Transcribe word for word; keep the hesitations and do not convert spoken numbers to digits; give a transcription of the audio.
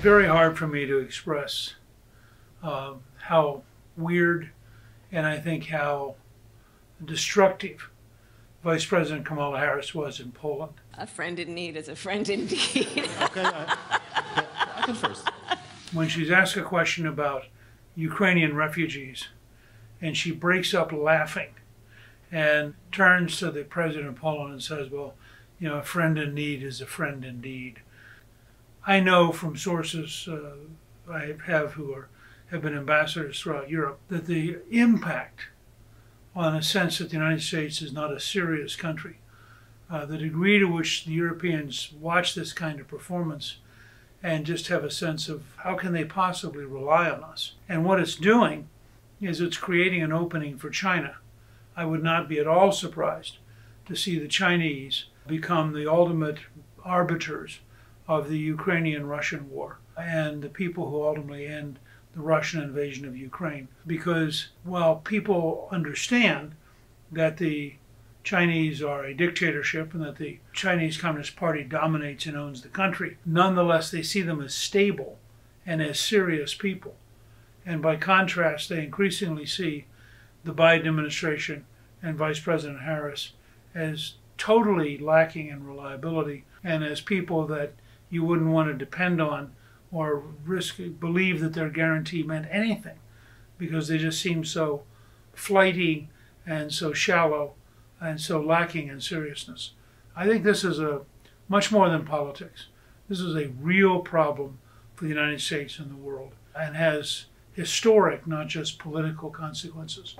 very hard for me to express uh, how weird and I think how destructive Vice President Kamala Harris was in Poland. A friend in need is a friend indeed. Okay, I, I can first. When she's asked a question about Ukrainian refugees, and she breaks up laughing and turns to the president of Poland and says, well, you know, a friend in need is a friend indeed. I know from sources uh, I have who are, have been ambassadors throughout Europe that the impact on a sense that the United States is not a serious country, uh, the degree to which the Europeans watch this kind of performance and just have a sense of how can they possibly rely on us. And what it's doing is it's creating an opening for China. I would not be at all surprised to see the Chinese become the ultimate arbiters of the Ukrainian-Russian war and the people who ultimately end the Russian invasion of Ukraine. Because while people understand that the Chinese are a dictatorship and that the Chinese Communist Party dominates and owns the country, nonetheless they see them as stable and as serious people. And by contrast, they increasingly see the Biden administration and Vice President Harris as totally lacking in reliability and as people that you wouldn't want to depend on or risk, believe that their guarantee meant anything, because they just seem so flighty and so shallow and so lacking in seriousness. I think this is a much more than politics. This is a real problem for the United States and the world, and has historic, not just political consequences.